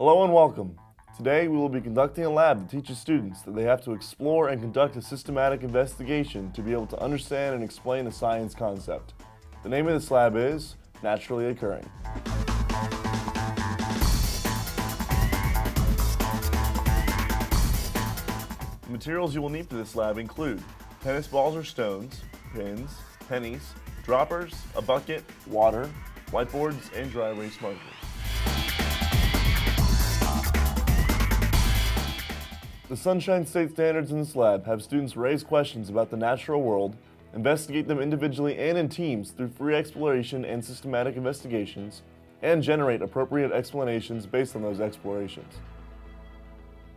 Hello and welcome. Today we will be conducting a lab that teaches students that they have to explore and conduct a systematic investigation to be able to understand and explain a science concept. The name of this lab is Naturally Occurring. The materials you will need for this lab include tennis balls or stones, pins, pennies, droppers, a bucket, water, whiteboards, and dry erase markers. The Sunshine State standards in this lab have students raise questions about the natural world, investigate them individually and in teams through free exploration and systematic investigations, and generate appropriate explanations based on those explorations.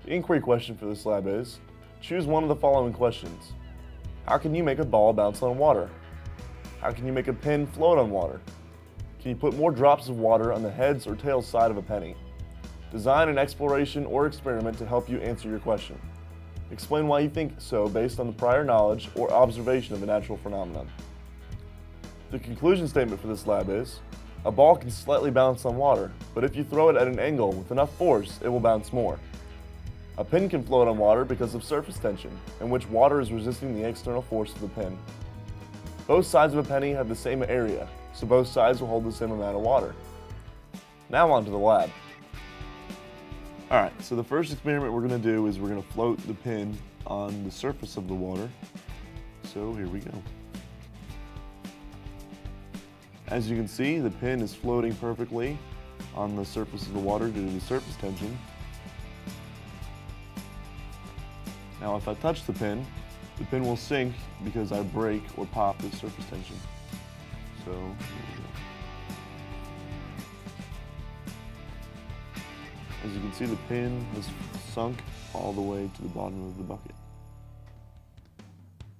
The inquiry question for this lab is, choose one of the following questions. How can you make a ball bounce on water? How can you make a pin float on water? Can you put more drops of water on the heads or tails side of a penny? Design an exploration or experiment to help you answer your question. Explain why you think so based on the prior knowledge or observation of a natural phenomenon. The conclusion statement for this lab is, a ball can slightly bounce on water, but if you throw it at an angle with enough force, it will bounce more. A pin can float on water because of surface tension, in which water is resisting the external force of the pin. Both sides of a penny have the same area, so both sides will hold the same amount of water. Now on to the lab. Alright, so the first experiment we're going to do is we're going to float the pin on the surface of the water. So here we go. As you can see, the pin is floating perfectly on the surface of the water due to the surface tension. Now if I touch the pin will sink because I break or pop the surface tension. So, here we go. As you can see, the pin has sunk all the way to the bottom of the bucket.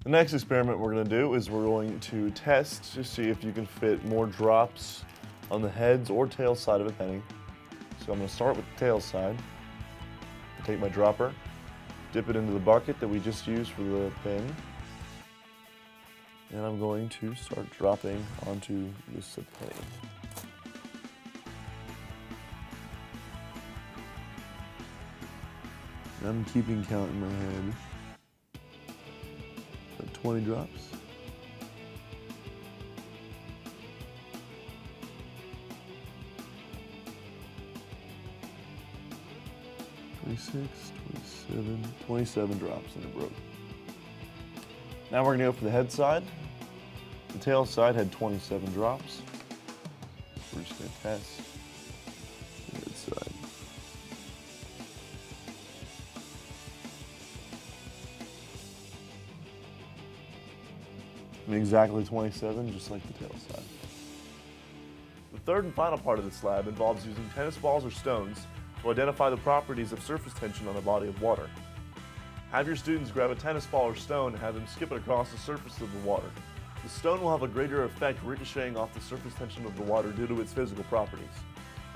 The next experiment we're going to do is we're going to test to see if you can fit more drops on the heads or tail side of a penny. So I'm going to start with the tail side. I take my dropper, dip it into the bucket that we just used for the pin, and I'm going to start dropping onto this penny. I'm keeping count in my head. About 20 drops. Twenty-seven drops, and it broke. Now we're gonna go for the head side. The tail side had 27 drops. We're just gonna test the head side. Exactly 27, just like the tail side. The third and final part of this lab involves using tennis balls or stones to identify the properties of surface tension on a body of water. Have your students grab a tennis ball or stone and have them skip it across the surface of the water. The stone will have a greater effect ricocheting off the surface tension of the water due to its physical properties.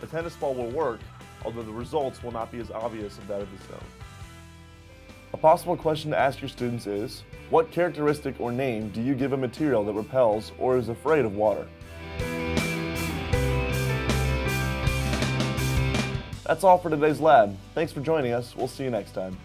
A tennis ball will work, although the results will not be as obvious as that of the stone. A possible question to ask your students is, what characteristic or name do you give a material that repels or is afraid of water? That's all for today's lab. Thanks for joining us. We'll see you next time.